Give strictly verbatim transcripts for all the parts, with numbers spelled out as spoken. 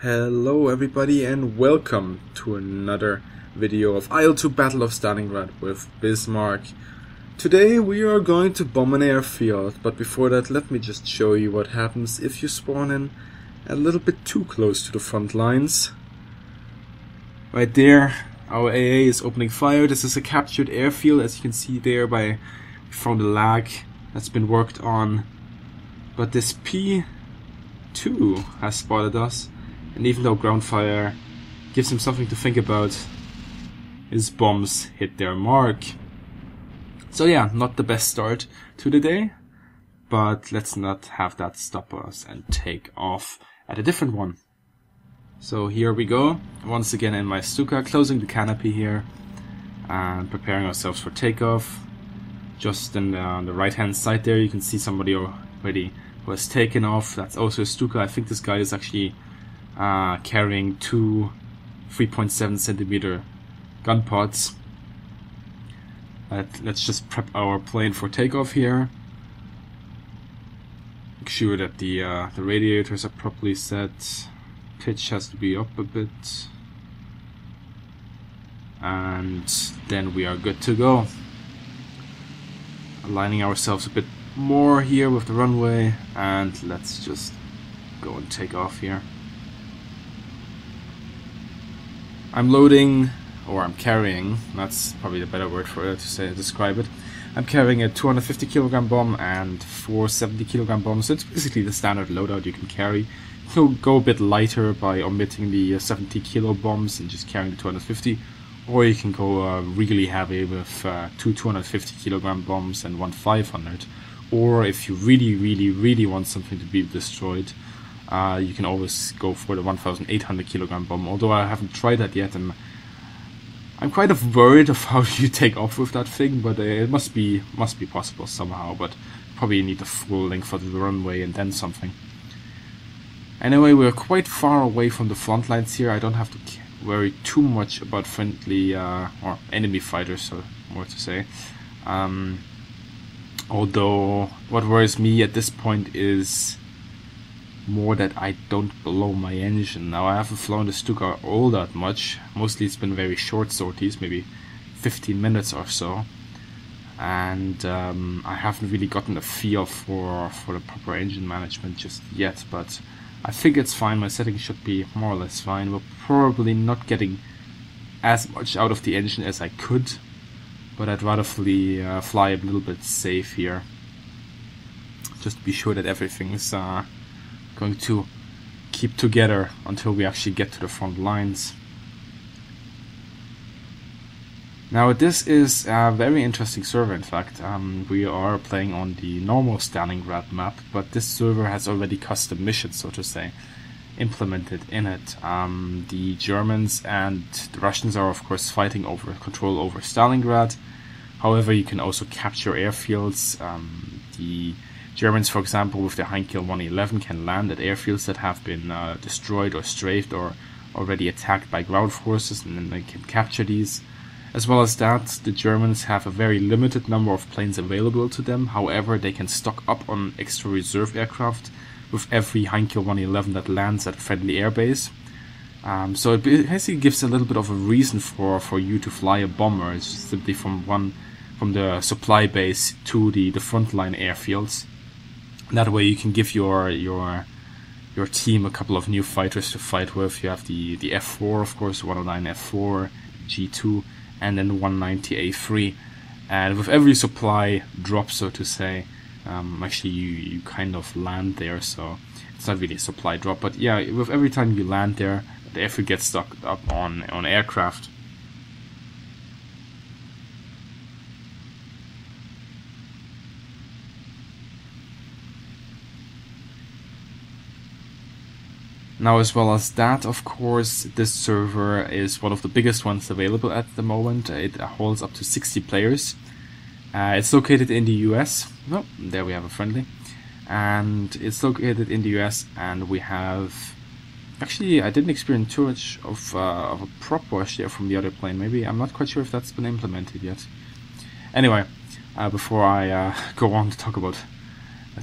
Hello everybody and welcome to another video of I L two Battle of Stalingrad with Bismarck. Today we are going to bomb an airfield, but before that let me just show you what happens if you spawn in a little bit too close to the front lines. Right there our A A is opening fire. This is a captured airfield, as you can see there by from the lag that's been worked on. But this P two has spotted us. And even though ground fire gives him something to think about, his bombs hit their mark. So yeah, not the best start to the day, but let's not have that stop us and take off at a different one. So here we go, once again in my Stuka, closing the canopy here and preparing ourselves for takeoff. Just in the, on the right hand side there you can see somebody already who has taken off. That's also a Stuka. I think this guy is actually Uh, carrying two three point seven centimeter gun pods. Let, let's just prep our plane for takeoff here. Make sure that the uh, the radiators are properly set. Pitch has to be up a bit, and then we are good to go. Aligning ourselves a bit more here with the runway, and let's just go and take off here. I'm loading, or I'm carrying, that's probably the better word for it to say, describe it. I'm carrying a two hundred fifty kilogram bomb and four seventy kilogram bombs, so it's basically the standard loadout you can carry. You'll go a bit lighter by omitting the seventy kilo bombs and just carrying the two hundred fifty, or you can go uh, really heavy with uh, two two hundred fifty kilogram bombs and one five hundred. Or if you really, really, really want something to be destroyed, Uh, you can always go for the one thousand eight hundred kilogram bomb, although I haven't tried that yet and I'm kind of worried of how you take off with that thing, but uh, it must be must be possible somehow, but probably need a full length for the runway and then something. Anyway, we're quite far away from the front lines here. I don't have to worry too much about friendly uh, or enemy fighters, so more to say. Um, although what worries me at this point is more that I don't blow my engine. Now I haven't flown the Stuka all that much, mostly it's been very short sorties, maybe fifteen minutes or so, and um, I haven't really gotten a feel for, for the proper engine management just yet, but I think it's fine. My settings should be more or less fine. We're probably not getting as much out of the engine as I could, but I'd rather fly, uh, fly a little bit safe here, just to be sure that everything's uh, going to keep together until we actually get to the front lines. Now this is a very interesting server. In fact, um, we are playing on the normal Stalingrad map, but this server has already custom missions, so to say, implemented in it. Um, the Germans and the Russians are of course fighting over control over Stalingrad. However, you can also capture airfields. Um, the Germans, for example, with their Heinkel one eleven can land at airfields that have been uh, destroyed or strafed or already attacked by ground forces, and then they can capture these. As well as that, the Germans have a very limited number of planes available to them. However, they can stock up on extra reserve aircraft with every Heinkel one eleven that lands at a friendly airbase. Um, so it basically gives a little bit of a reason for, for you to fly a bomber. It's just simply from one from the supply base to the, the frontline airfields. That way you can give your your your team a couple of new fighters to fight with. You have the, the F four, of course, one oh nine F four, G two, and then one ninety A three. And with every supply drop, so to say, um, actually you, you kind of land there, so it's not really a supply drop. But yeah, with every time you land there, the airfield gets stocked up on, on aircraft. Now, as well as that, of course, this server is one of the biggest ones available at the moment. It holds up to sixty players. Uh, it's located in the U S. Oh, there we have a friendly. And it's located in the U S, and we have... Actually, I didn't experience too much of, uh, of a prop wash there from the other plane. Maybe I'm not quite sure if that's been implemented yet. Anyway, uh, before I uh, go on to talk about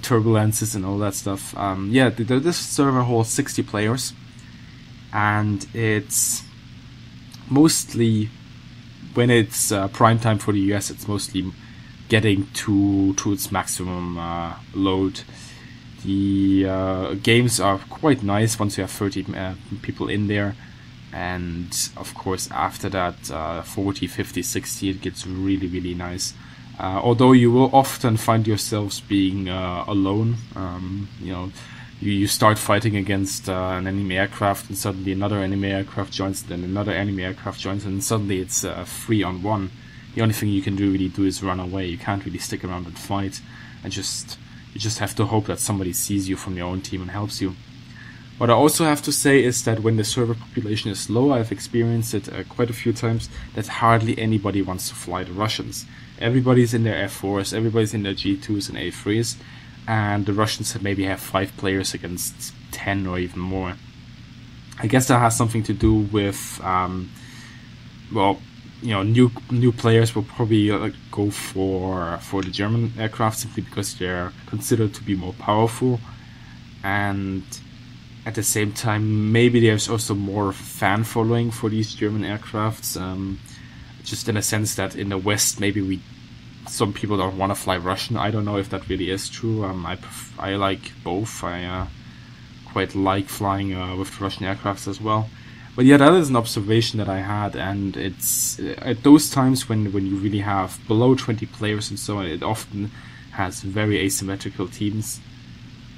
turbulences and all that stuff. Um, yeah, the, the, this server holds sixty players. and it's mostly, when it's uh, prime time for the U S, it's mostly getting to to its maximum uh, load. The uh, games are quite nice once you have thirty uh, people in there, and of course after that uh, forty, fifty, sixty it gets really, really nice. Uh, although you will often find yourselves being uh, alone. Um, you know, you, you start fighting against uh, an enemy aircraft, and suddenly another enemy aircraft joins, then another enemy aircraft joins, and suddenly it's uh, three on one. The only thing you can do really do is run away. You can't really stick around and fight, and just you just have to hope that somebody sees you from your own team and helps you. What I also have to say is that when the server population is low, I've experienced it uh, quite a few times, that hardly anybody wants to fly the Russians. Everybody's in their F fours, everybody's in their G twos and A threes, and the Russians maybe have five players against ten or even more. I guess that has something to do with, um, well, you know, new new players will probably uh, go for for the German aircraft simply because they're considered to be more powerful, and at the same time, maybe there's also more fan following for these German aircrafts, um, just in a sense that in the West, maybe we some people don't want to fly Russian. I don't know if that really is true. Um, I pref I like both. I uh, quite like flying uh, with Russian aircrafts as well. But yeah, that is an observation that I had, and it's at those times when when you really have below twenty players and so on, it often has very asymmetrical teams.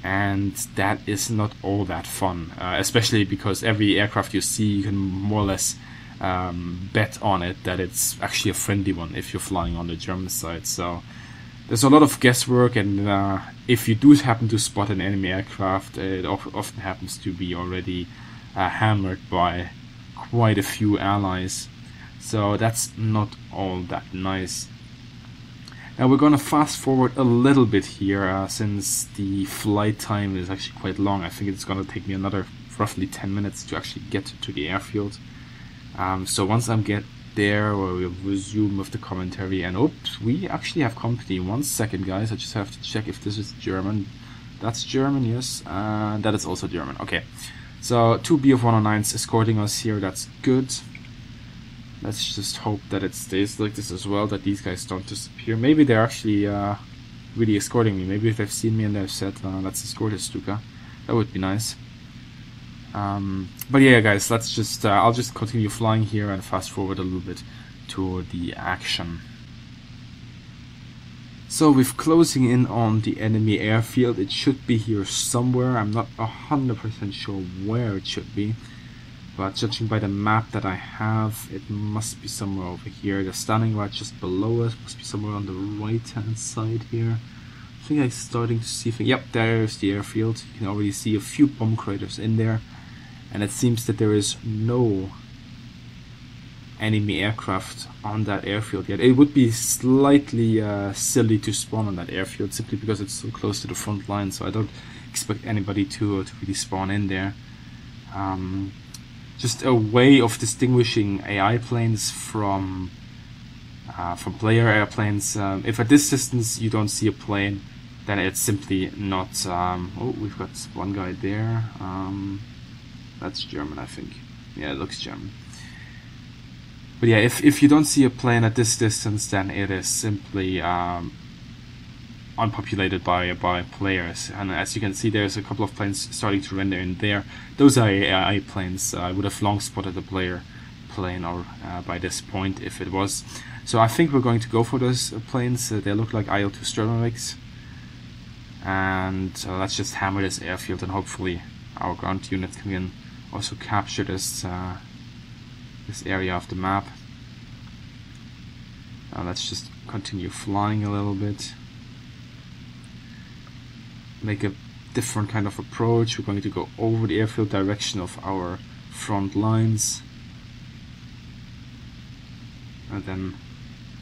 And that is not all that fun, uh, especially because every aircraft you see, you can more or less um, bet on it that it's actually a friendly one if you're flying on the German side. So there's a lot of guesswork, and uh, if you do happen to spot an enemy aircraft, it often happens to be already uh, hammered by quite a few allies. So that's not all that nice. Now we're going to fast forward a little bit here, uh, since the flight time is actually quite long. I think it's going to take me another roughly ten minutes to actually get to the airfield. Um, so once I get there, we'll resume with the commentary. And oops, we actually have company. One second, guys. I just have to check if this is German. That's German, yes. Uh, that is also German. Okay. So two B F one oh nines escorting us here. That's good. Let's just hope that it stays like this as well, that these guys don't disappear. Maybe they're actually uh, really escorting me. Maybe if they've seen me and they've said, uh, let's escort this Stuka. That would be nice. Um, but yeah, guys, let's just, uh, I'll just continue flying here and fast forward a little bit to the action. So with closing in on the enemy airfield, it should be here somewhere. I'm not one hundred percent sure where it should be, but judging by the map that I have, it must be somewhere over here. They're standing right just below us, must be somewhere on the right-hand side here. I think I'm starting to see things. Yep, there's the airfield. You can already see a few bomb craters in there. And it seems that there is no enemy aircraft on that airfield yet. It would be slightly uh, silly to spawn on that airfield simply because it's so close to the front line, so I don't expect anybody to, uh, to really spawn in there. Um, Just a way of distinguishing A I planes from uh, from player airplanes. Um, if at this distance you don't see a plane, then it's simply not. Um, oh, we've got one guy there. Um, that's German, I think. Yeah, it looks German. But yeah, if if you don't see a plane at this distance, then it is simply um, unpopulated by by players, and as you can see, there's a couple of planes starting to render in there. Those are A I planes. I would have long spotted the player plane or uh, by this point if it was. So I think we're going to go for those planes. Uh, they look like I L two Sturmoviks, and uh, let's just hammer this airfield, and hopefully our ground unit can also capture this uh, this area of the map. Uh, let's just continue flying a little bit. Make a different kind of approach. We're going to go over the airfield direction of our front lines and then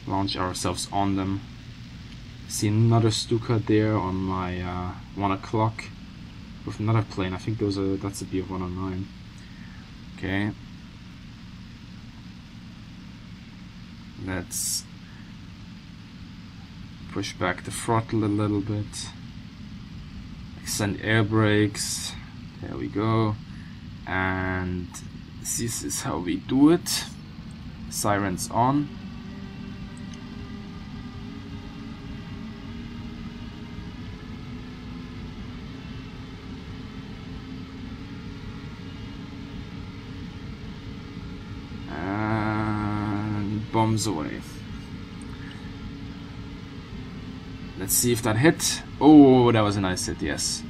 launch ourselves on them. See another Stuka there on my uh, one o'clock with another plane. I think those are that's a B F one oh nine. Okay, let's push back the throttle a little bit. Send air brakes. There we go. and this is how we do it. Sirens on. Bombs away. Let's see if that hit. Oh, that was a nice hit, yes.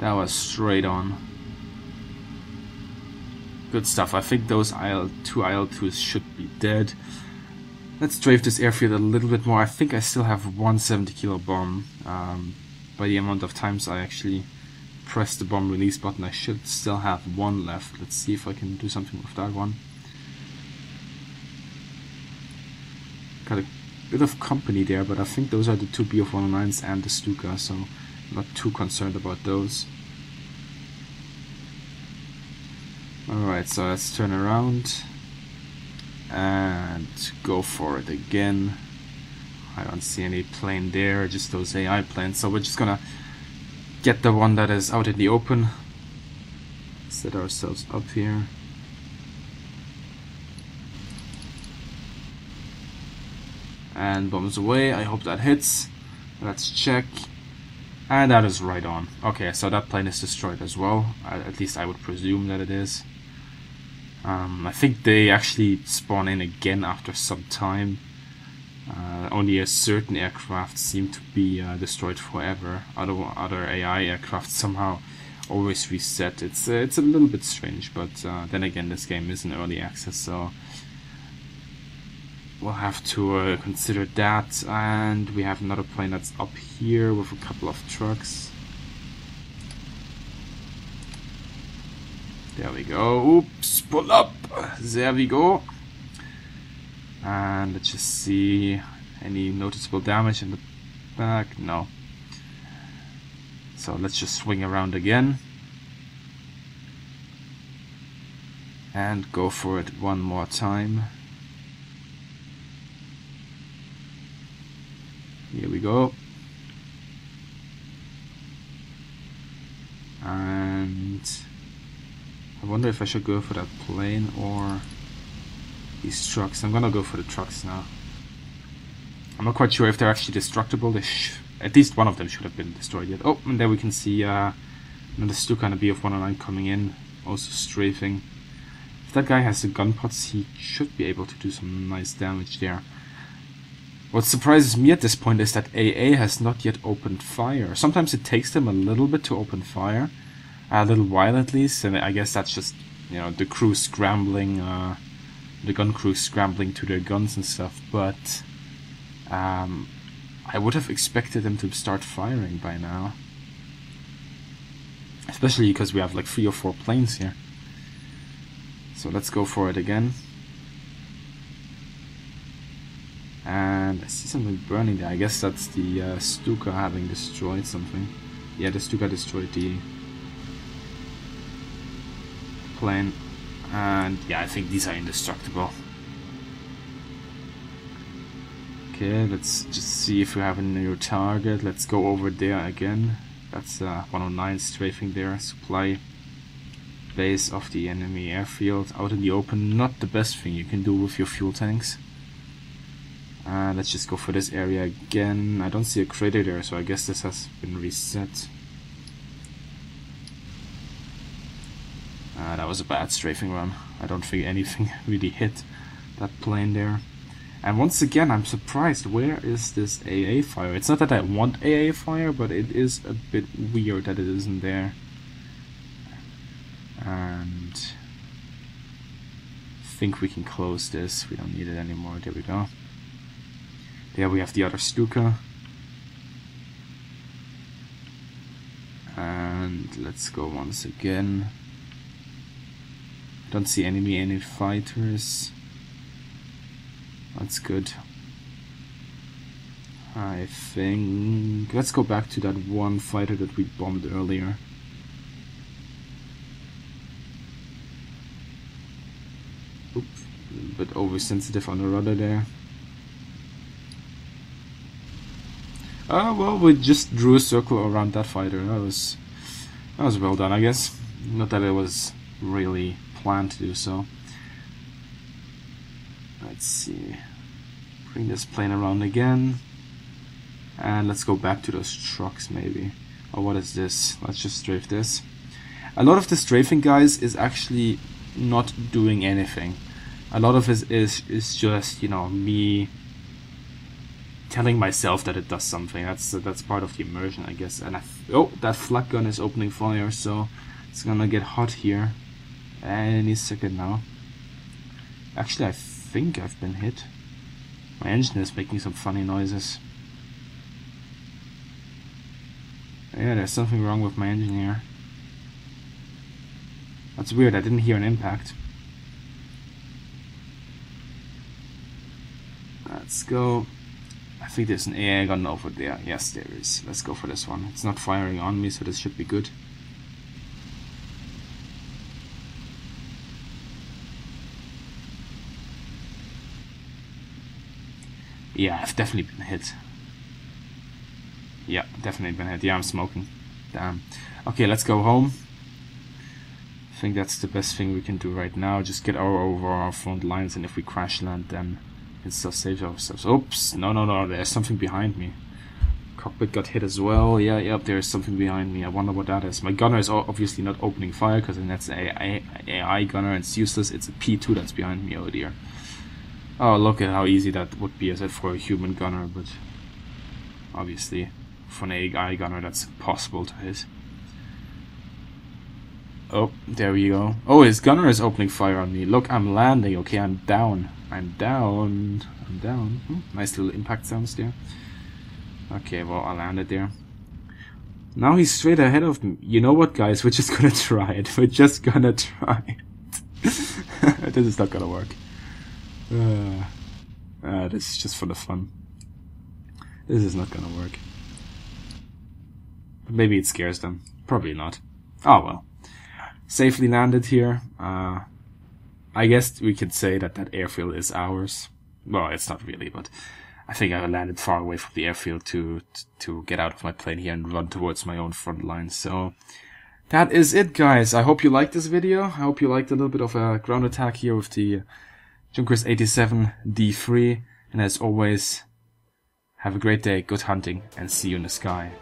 That was straight on. Good stuff. I think those I L two I L twos should be dead. Let's strafe this airfield a little bit more. I think I still have one seventy kilo bomb. Um, by the amount of times I actually pressed the bomb release button, I should still have one left. Let's see if I can do something with that one. Got a bit of company there, but I think those are the two B F one oh nines and the Stuka, so I'm not too concerned about those. Alright, so let's turn around and go for it again. I don't see any plane there, just those A I planes, so we're just gonna get the one that is out in the open. Set ourselves up here. And bombs away. I hope that hits. Let's check. And that is right on. Okay, so that plane is destroyed as well. At least I would presume that it is. Um, I think they actually spawn in again after some time. Uh, only a certain aircraft seem to be uh, destroyed forever. Other other A I aircraft somehow always reset. It's uh, it's a little bit strange, but uh, then again, this game is in early access, so we'll have to uh, consider that. And we have another plane that's up here with a couple of trucks. There we go. Oops, pull up. There we go. And let's just see any noticeable damage in the back. No. So let's just swing around again. And go for it one more time. Here we go. And I wonder if I should go for that plane or these trucks. I'm gonna go for the trucks now. I'm not quite sure if they're actually destructible. They sh at least one of them should have been destroyed yet. Oh, and there we can see uh, another Stuka and a B F one oh nine coming in, also strafing. If that guy has the gun pots, he should be able to do some nice damage there. What surprises me at this point is that A A has not yet opened fire. Sometimes it takes them a little bit to open fire, a little while at least, and I guess that's just, you know, the crew scrambling, uh, the gun crew scrambling to their guns and stuff, but um, I would have expected them to start firing by now. Especially because we have like three or four planes here. So let's go for it again. And I see something burning there. I guess that's the uh, Stuka having destroyed something. Yeah, the Stuka destroyed the plane. And yeah, I think these are indestructible. Okay, let's just see if we have a new target. Let's go over there again. That's uh, one oh nine strafing there. Supply base of the enemy airfield. Out in the open, not the best thing you can do with your fuel tanks. Uh, let's just go for this area again. I don't see a crater there, so I guess this has been reset. Uh, that was a bad strafing run. I don't think anything really hit that plane there. And once again, I'm surprised. Where is this A A fire? It's not that I want A A fire, but it is a bit weird that it isn't there. And I think we can close this. We don't need it anymore. There we go. There we have the other Stuka. And let's go once again. Don't see enemy any fighters. That's good. I think let's go back to that one fighter that we bombed earlier. Oops, a little bit oversensitive on the rudder there. Oh, uh, well, we just drew a circle around that fighter. That was, that was well done, I guess. Not that it was really plan to do so. Let's see, bring this plane around again, and let's go back to those trucks maybe. Oh, what is this? Let's just strafe this. A lot of the strafing, guys, is actually not doing anything. A lot of it is, is just, you know, me telling myself that it does something. That's uh, that's part of the immersion, I guess. And I th oh, that flak gun is opening fire, so it's gonna get hot here any second now. Actually, I think I've been hit. My engine is making some funny noises. Yeah, there's something wrong with my engine here. That's weird, I didn't hear an impact. Let's go. I think there's an A I gun over there. Yes, there is. Let's go for this one. It's not firing on me, so this should be good. Yeah, I've definitely been hit. Yeah, definitely been hit. Yeah, I'm smoking. Damn. Okay, let's go home. I think that's the best thing we can do right now. Just get our over our front lines, and if we crash land, then we can still save ourselves. Oops, no, no, no, there's something behind me. Cockpit got hit as well. Yeah, yep, there's something behind me. I wonder what that is. My gunner is obviously not opening fire, because then that's an A I, A I gunner, and it's useless. It's a P two that's behind me. Oh dear. Oh, look at how easy that would be, as if for a human gunner, but obviously for an A I gunner, that's impossible to hit. Oh, there we go. Oh, his gunner is opening fire on me. Look, I'm landing. Okay, I'm down. I'm down. I'm down. Hmm, nice little impact sounds there. Okay, well, I landed there. Now he's straight ahead of me. You know what, guys? We're just gonna try it. We're just gonna try it. This is not gonna work. Uh, uh, this is just for the fun. This is not gonna work. But maybe it scares them. Probably not. Oh, well. Safely landed here. Uh, I guess we could say that that airfield is ours. Well, it's not really, but I think I landed far away from the airfield to to get out of my plane here and run towards my own front line. So that is it, guys. I hope you liked this video. I hope you liked a little bit of a ground attack here with the Junkers eighty-seven D three. And as always, have a great day, good hunting, and see you in the sky.